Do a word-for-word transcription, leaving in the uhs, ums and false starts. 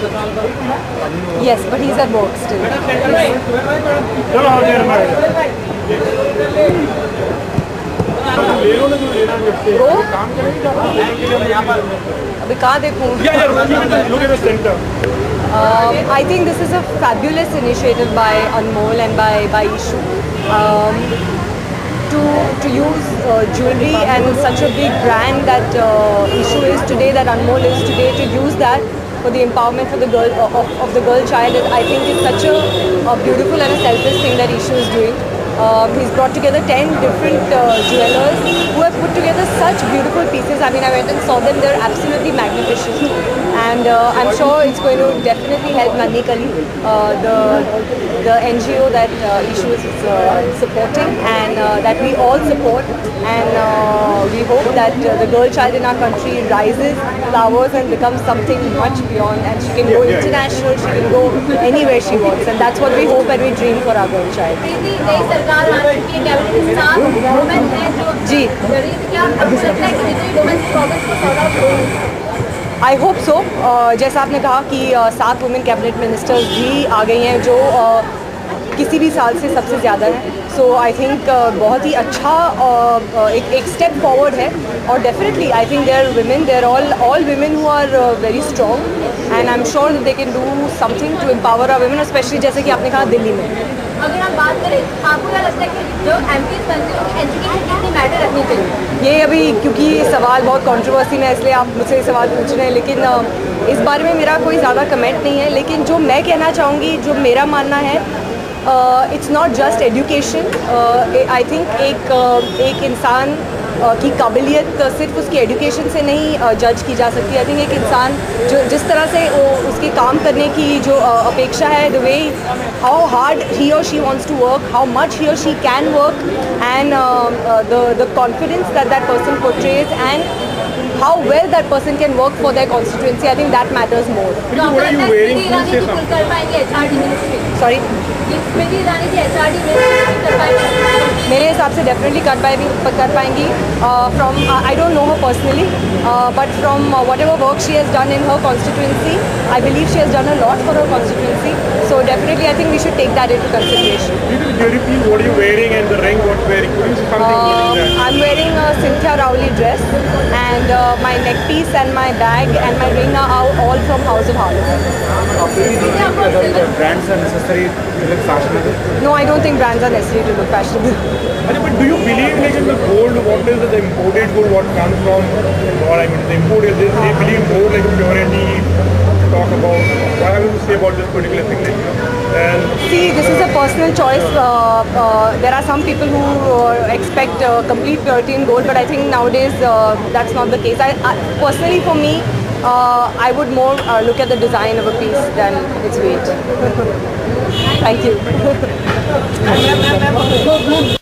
Yes, but he's at work still. अभी कहाँ देखूँ? I think this is a fabulous initiative by Anmol and by by Isha. Um, To, to use uh, jewellery and such a big brand that uh, Isha is today, that Anmol is today, to use that for the empowerment for the girl uh, of, of the girl child, I think is such a, a beautiful and a selfless thing that Isha is doing. Uh, he's brought together ten different uh, jewellers who have put together such beautiful pieces. I mean, I went and saw them; they're absolutely magnificent, and uh, I'm sure it's going to definitely help Manikali, uh, the the N G O that uh, Isha is uh, supporting, and uh, that we all support. And uh, we hope that uh, the girl child in our country rises, flowers, and becomes something much beyond. And she can go international; she can go anywhere she wants, and that's what we hope and we dream for our girl child. जी, I hope so. जैसा आपने कहा कि सात women cabinet ministers भी आ गई हैं जो किसी भी साल से सबसे ज़्यादा है, सो आई थिंक बहुत ही अच्छा एक एक स्टेप फॉरवर्ड है। और definitely I think their women their all all women who are very strong and I am sure they can do something to empower our women, especially जैसे कि आपने कहा दिल्ली में। अगर हम बात करें, आपको क्या लगता है कि जो एमपीज़ बनते हैं उनकी एजुकेशन कितनी मैटर रखनी चाहिए? ये अभी क्योंकि सवाल बहुत कॉन्ट्रोवर्सी में है इसलिए आप मुझसे ये सवाल पूछ रहे हैं, लेकिन इस बारे में मेरा कोई ज़्यादा कमेंट नहीं है। लेकिन जो मैं कहना चाहूँगी, जो मेरा मानना है, it's not just education. I think एक uh, एक इंसान uh, की काबिलियत सिर्फ उसकी एजुकेशन से नहीं जज uh, की जा सकती। आई थिंक एक इंसान जो जिस तरह से वो उसके काम करने की जो uh, अपेक्षा है, the way how hard he और she wants to work, how much he और she can work, and the the confidence that that person portrays and how well that person can work for their constituency, I think that matters more. So, what are you wearing? Please say something. Sorry. Smriti Irani ji H R D ministry kar payengi. मेरे हिसाब से definitely कर पाएंगी कर पाएंगी from uh, I don't know her personally, uh, but from uh, whatever work she has done in her constituency, I believe she has done a lot for her constituency. So definitely I think we should take that into consideration. Little jewelry piece, what are you wearing, and the ring what wearing? Could you say something about that? I'm wearing a Cynthia Rowley dress, and uh, my neckpiece and my bag and my ring are all from House of Holland. Brands are necessary to look fashionable? No, I don't think brands are necessary to look fashionable. But do you believe like in the gold, what is the imported gold, what comes from, or I mean the imported, they, they believe more like purity, talk about, what I will say about this particular thing like, and see, this uh, is a personal choice. Uh, uh, there are some people who uh, expect uh, complete purity in gold, but I think nowadays uh, that's not the case. I, I personally, for me, uh, I would more uh, look at the design of a piece than its weight. Thank you.